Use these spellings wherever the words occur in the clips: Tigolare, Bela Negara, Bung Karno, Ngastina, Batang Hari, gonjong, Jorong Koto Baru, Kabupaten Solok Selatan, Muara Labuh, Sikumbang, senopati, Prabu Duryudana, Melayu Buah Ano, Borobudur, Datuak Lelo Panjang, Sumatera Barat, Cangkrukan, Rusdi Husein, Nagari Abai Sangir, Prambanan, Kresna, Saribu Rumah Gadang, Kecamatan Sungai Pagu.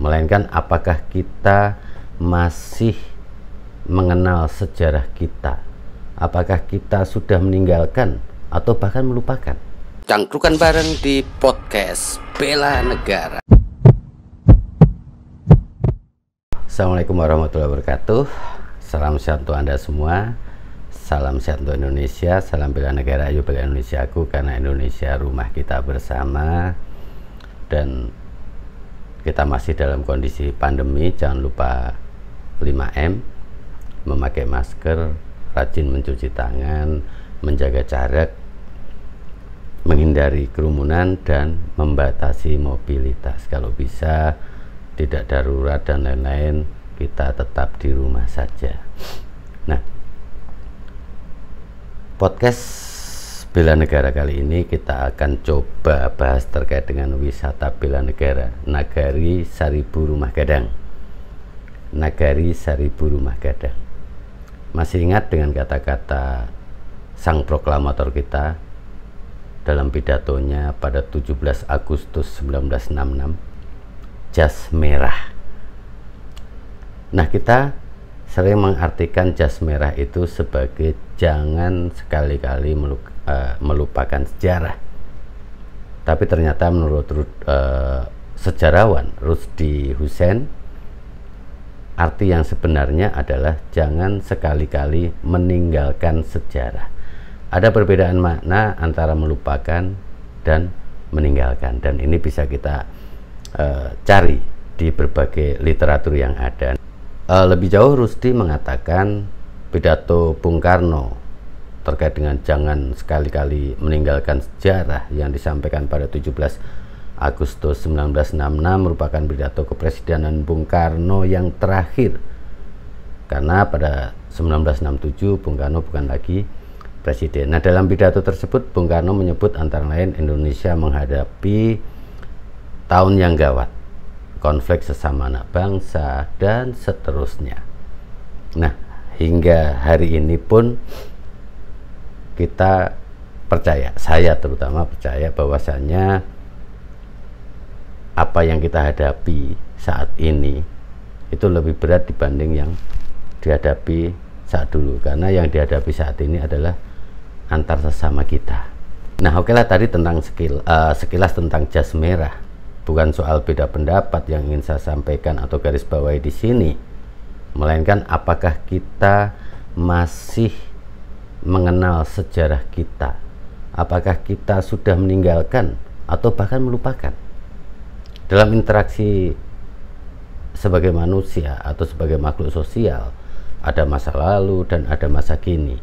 melainkan apakah kita masih mengenal sejarah kita, apakah kita sudah meninggalkan atau bahkan melupakan. Cangkrukan bareng di podcast Bela Negara. Assalamualaikum warahmatullahi wabarakatuh. Salam sehat untuk Anda semua. Salam sehat untuk Indonesia. Salam bela negara. Ayo bela Indonesia aku, karena Indonesia rumah kita bersama. Dan kita masih dalam kondisi pandemi. Jangan lupa 5M, memakai masker, rajin mencuci tangan, menjaga jarak, menghindari kerumunan, dan membatasi mobilitas. Kalau bisa tidak darurat dan lain-lain, kita tetap di rumah saja. Nah, podcast bela negara kali ini kita akan coba bahas terkait dengan wisata bela negara, Nagari Saribu Rumah Gadang. Nagari Saribu Rumah Gadang. Masih ingat dengan kata-kata sang proklamator kita dalam pidatonya pada 17 Agustus 1966, jas merah. Nah, kita sering mengartikan jas merah itu sebagai jangan sekali-kali melupakan sejarah. Tapi ternyata menurut sejarawan Rusdi Husein, arti yang sebenarnya adalah jangan sekali-kali meninggalkan sejarah. Ada perbedaan makna antara melupakan dan meninggalkan, dan ini bisa kita cari di berbagai literatur yang ada. Lebih jauh, Rusdi mengatakan pidato Bung Karno terkait dengan jangan sekali-kali meninggalkan sejarah yang disampaikan pada 17 Agustus 1966 merupakan pidato kepresidenan Bung Karno yang terakhir, karena pada 1967 Bung Karno bukan lagi presiden. Nah, dalam pidato tersebut Bung Karno menyebut antara lain Indonesia menghadapi tahun yang gawat, konflik sesama anak bangsa, dan seterusnya. Nah, hingga hari ini pun kita percaya, saya terutama percaya bahwasannya apa yang kita hadapi saat ini itu lebih berat dibanding yang dihadapi saat dulu, karena yang dihadapi saat ini adalah antar sesama kita. Nah, okelah tadi tentang sekilas tentang jas merah. Bukan soal beda pendapat yang ingin saya sampaikan atau garis bawahi di sini, melainkan apakah kita masih mengenal sejarah kita, apakah kita sudah meninggalkan atau bahkan melupakan. Dalam interaksi sebagai manusia atau sebagai makhluk sosial, ada masa lalu dan ada masa kini.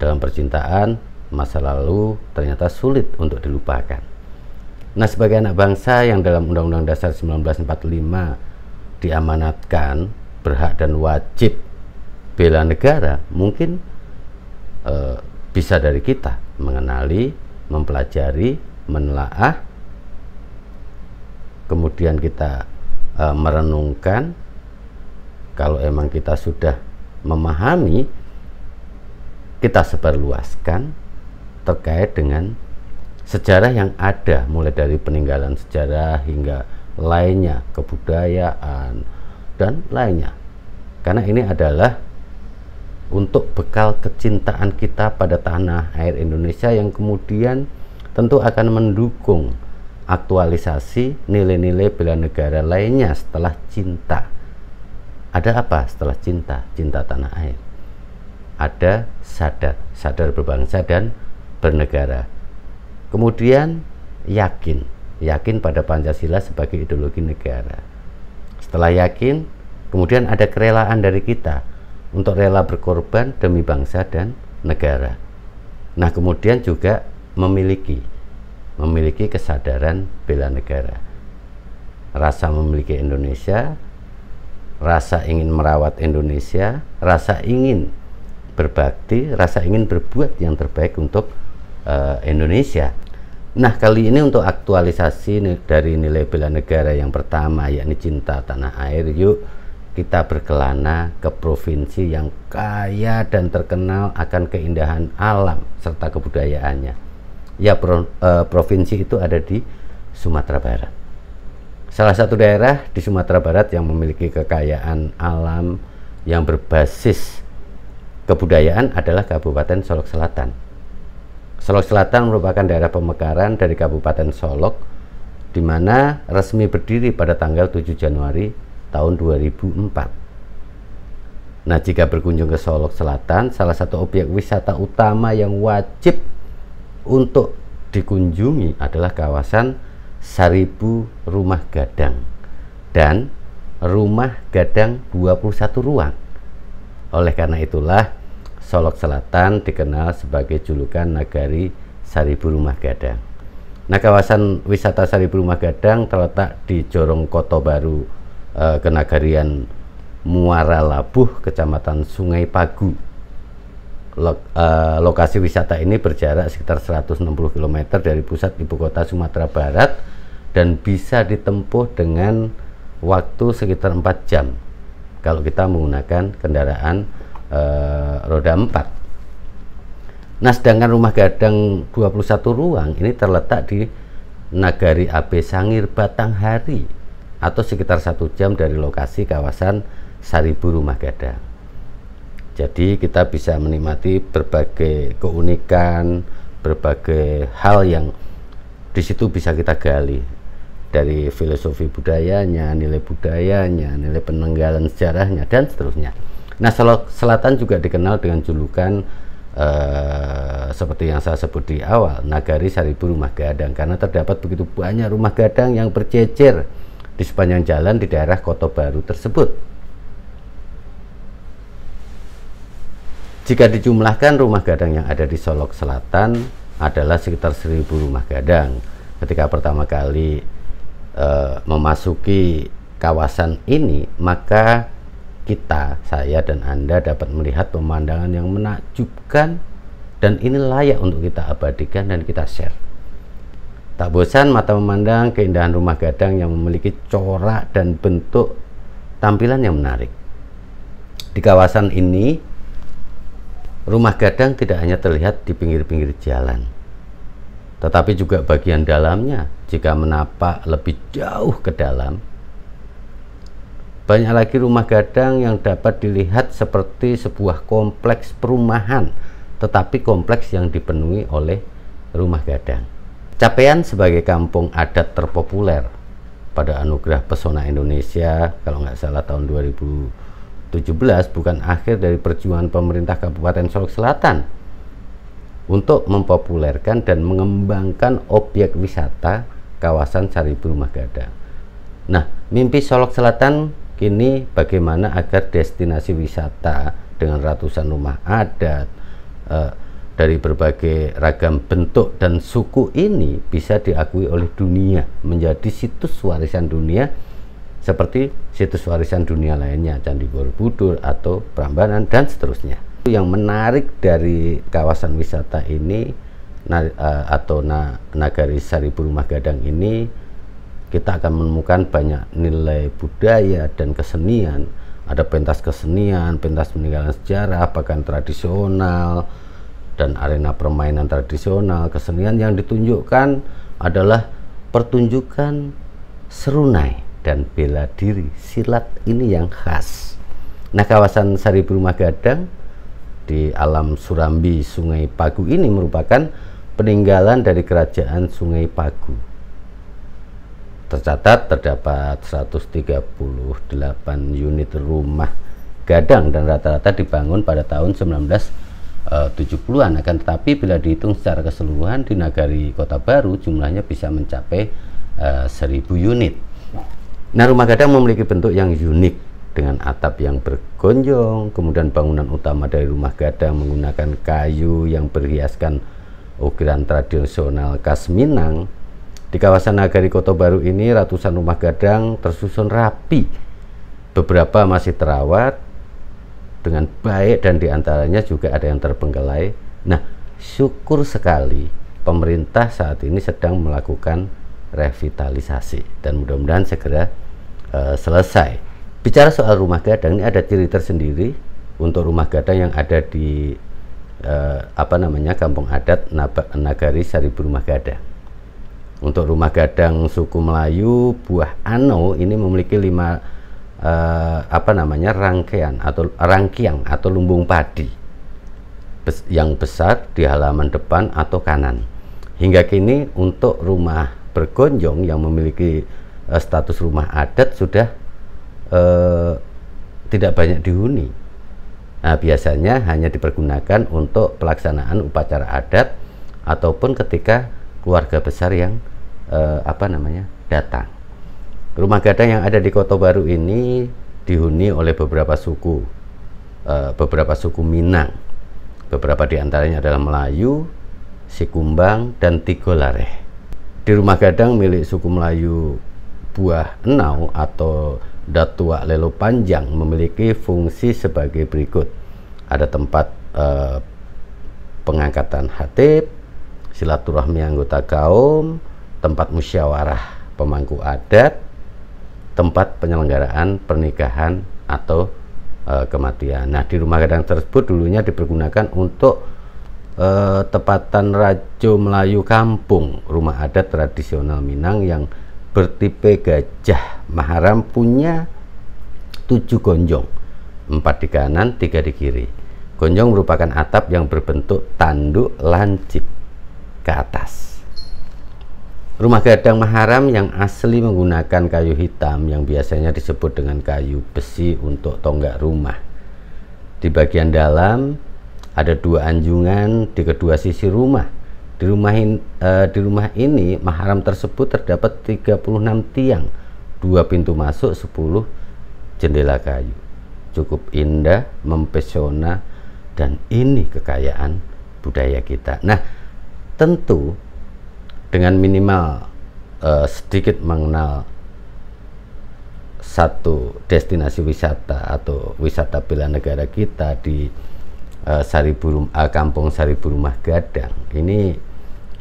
Dalam percintaan, masa lalu ternyata sulit untuk dilupakan. Nah, sebagai anak bangsa yang dalam Undang-Undang Dasar 1945 diamanatkan berhak dan wajib bela negara, mungkin bisa dari kita mengenali, mempelajari, menelaah, kemudian kita merenungkan. Kalau emang kita sudah memahami, kita sebarluaskan terkait dengan sejarah yang ada, mulai dari peninggalan sejarah hingga lainnya, kebudayaan dan lainnya, karena ini adalah untuk bekal kecintaan kita pada tanah air Indonesia yang kemudian tentu akan mendukung aktualisasi nilai-nilai bela negara lainnya. Setelah cinta ada apa? Setelah cinta, cinta tanah air, ada sadar, sadar berbangsa dan bernegara. Kemudian yakin, yakin pada Pancasila sebagai ideologi negara. Setelah yakin, kemudian ada kerelaan dari kita untuk rela berkorban demi bangsa dan negara. Nah, kemudian juga memiliki kesadaran bela negara, rasa memiliki Indonesia, rasa ingin merawat Indonesia, rasa ingin berbakti, rasa ingin berbuat yang terbaik untuk Indonesia. Nah, kali ini untuk aktualisasi dari nilai bela negara yang pertama, yakni cinta tanah air, yuk kita berkelana ke provinsi yang kaya dan terkenal akan keindahan alam serta kebudayaannya. Ya, provinsi itu ada di Sumatera Barat. salah satu daerah di Sumatera Barat yang memiliki kekayaan alam yang berbasis kebudayaan adalah Kabupaten Solok Selatan. Solok Selatan merupakan daerah pemekaran dari Kabupaten Solok, di mana resmi berdiri pada tanggal 7 Januari tahun 2004. Nah, jika berkunjung ke Solok Selatan, salah satu objek wisata utama yang wajib untuk dikunjungi adalah kawasan Saribu Rumah Gadang dan Rumah Gadang 21 ruang. Oleh karena itulah Solok Selatan dikenal sebagai julukan Nagari Saribu Rumah Gadang. Nah, kawasan wisata Saribu Rumah Gadang terletak di Jorong Koto Baru, Kenagarian Muara Labuh, Kecamatan Sungai Pagu. Lokasi wisata ini berjarak sekitar 160 km dari pusat ibu kota Sumatera Barat dan bisa ditempuh dengan waktu sekitar 4 jam kalau kita menggunakan kendaraan roda 4. Nah, sedangkan Rumah Gadang 21 ruang ini terletak di Nagari Abai Sangir, Batang Hari, atau sekitar 1 jam dari lokasi kawasan Saribu Rumah Gadang. Jadi kita bisa menikmati berbagai keunikan, berbagai hal yang di situ bisa kita gali, dari filosofi budayanya, nilai budayanya, nilai peninggalan sejarahnya, dan seterusnya. Nah, Solok Selatan juga dikenal dengan julukan seperti yang saya sebut di awal, Nagari Saribu Rumah Gadang, karena terdapat begitu banyak rumah gadang yang berjejer di sepanjang jalan di daerah Koto Baru tersebut. Jika dijumlahkan, rumah gadang yang ada di Solok Selatan adalah sekitar 1000 rumah gadang. Ketika pertama kali memasuki kawasan ini, maka kita, saya dan Anda dapat melihat pemandangan yang menakjubkan, dan ini layak untuk kita abadikan dan kita share. Tak bosan mata memandang keindahan rumah gadang yang memiliki corak dan bentuk tampilan yang menarik. Di kawasan ini, rumah gadang tidak hanya terlihat di pinggir-pinggir jalan, tetapi juga bagian dalamnya. Jika menapak lebih jauh ke dalam, banyak lagi rumah gadang yang dapat dilihat seperti sebuah kompleks perumahan, tetapi kompleks yang dipenuhi oleh rumah gadang. Capaian sebagai kampung adat terpopuler pada Anugerah Pesona Indonesia, kalau nggak salah tahun 2017, bukan akhir dari perjuangan pemerintah Kabupaten Solok Selatan untuk mempopulerkan dan mengembangkan objek wisata kawasan Saribu Rumah Gadang. Nah, mimpi Solok Selatan kini bagaimana agar destinasi wisata dengan ratusan rumah adat dari berbagai ragam bentuk dan suku ini bisa diakui oleh dunia, menjadi situs warisan dunia seperti situs warisan dunia lainnya, Candi Borobudur atau Prambanan, dan seterusnya. Yang menarik dari kawasan wisata ini Nagari Saribu Rumah Gadang ini, kita akan menemukan banyak nilai budaya dan kesenian. Ada pentas kesenian, pentas peninggalan sejarah, bahkan tradisional, dan arena permainan tradisional. Kesenian yang ditunjukkan adalah pertunjukan serunai dan bela diri silat, ini yang khas. Nah, kawasan Saribu Rumah Gadang di alam Surambi Sungai Pagu ini merupakan peninggalan dari kerajaan Sungai Pagu. Tercatat terdapat 138 unit rumah gadang dan rata-rata dibangun pada tahun 1970-an. Akan tetapi bila dihitung secara keseluruhan di Nagari Kota Baru jumlahnya bisa mencapai 1000 unit. Nah, rumah gadang memiliki bentuk yang unik dengan atap yang bergonjong. Kemudian bangunan utama dari rumah gadang menggunakan kayu yang berhiaskan ukiran tradisional khas Minang. Di kawasan Nagari Koto Baru ini ratusan rumah gadang tersusun rapi. Beberapa masih terawat dengan baik dan diantaranya juga ada yang terbengkelai. Nah, syukur sekali pemerintah saat ini sedang melakukan revitalisasi dan mudah-mudahan segera selesai. Bicara soal rumah gadang, ini ada ciri tersendiri untuk rumah gadang yang ada di kampung adat Nagari Saribu Rumah Gadang. Untuk rumah gadang suku Melayu Buah Ano ini memiliki 5 rangkaian atau lumbung padi yang besar di halaman depan atau kanan. Hingga kini untuk rumah bergonjong yang memiliki status rumah adat sudah tidak banyak dihuni. Nah, biasanya hanya dipergunakan untuk pelaksanaan upacara adat ataupun ketika keluarga besar yang datang. Rumah gadang yang ada di Koto Baru ini dihuni oleh beberapa suku Minang. Beberapa diantaranya adalah Melayu, Sikumbang, dan Tigolare. Di rumah gadang milik suku Melayu Buah Enau atau Datuak Lelo Panjang memiliki fungsi sebagai berikut. Ada tempat pengangkatan khatib, silaturahmi anggota kaum, tempat musyawarah pemangku adat, tempat penyelenggaraan pernikahan atau kematian. Nah, di rumah gadang tersebut dulunya dipergunakan untuk tepatan rajo Melayu kampung, rumah adat tradisional Minang yang bertipe gajah maharam, punya 7 gonjong, 4 di kanan, 3 di kiri. Gonjong merupakan atap yang berbentuk tanduk lancip ke atas. Rumah gadang maharam yang asli menggunakan kayu hitam yang biasanya disebut dengan kayu besi untuk tonggak rumah. Di bagian dalam ada 2 anjungan di kedua sisi rumah. Di rumah ini mahram tersebut terdapat 36 tiang, 2 pintu masuk, 10 jendela kayu. Cukup indah, mempesona, dan ini kekayaan budaya kita. Nah, tentu dengan minimal sedikit mengenal satu destinasi wisata atau wisata bela negara kita di kampung Saribu Rumah Gadang ini,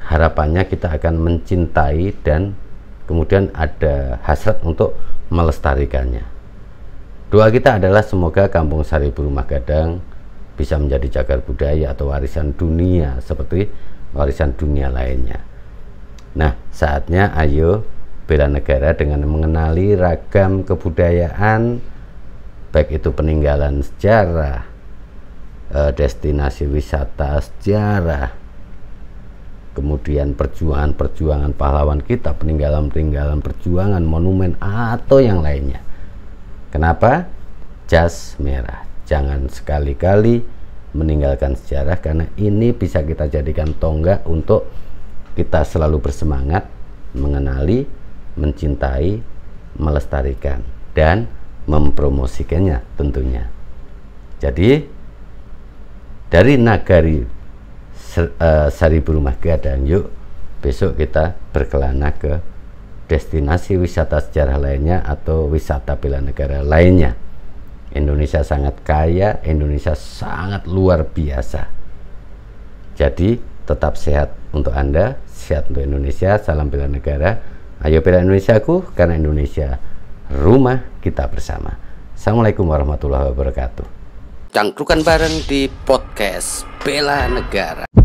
harapannya kita akan mencintai dan kemudian ada hasrat untuk melestarikannya. Doa kita adalah semoga kampung Saribu Rumah Gadang bisa menjadi cagar budaya atau warisan dunia seperti warisan dunia lainnya. Nah, saatnya ayo bela negara dengan mengenali ragam kebudayaan, baik itu peninggalan sejarah, destinasi wisata sejarah, kemudian perjuangan-perjuangan pahlawan kita, peninggalan-peninggalan perjuangan, monumen, atau yang lainnya. Kenapa? Jas merah. Jangan sekali-kali meninggalkan sejarah, karena ini bisa kita jadikan tonggak untuk kita selalu bersemangat mengenali, mencintai, melestarikan, dan mempromosikannya tentunya. Jadi, dari Nagari Saribu Rumah Gadang, yuk besok kita berkelana ke destinasi wisata sejarah lainnya atau wisata bela negara lainnya. Indonesia sangat kaya, Indonesia sangat luar biasa. Jadi tetap sehat untuk Anda, sehat untuk Indonesia. Salam bela negara, ayo bela Indonesiaku, karena Indonesia rumah kita bersama. Assalamualaikum warahmatullahi wabarakatuh. Cangkrukan bareng di podcast Bela Negara.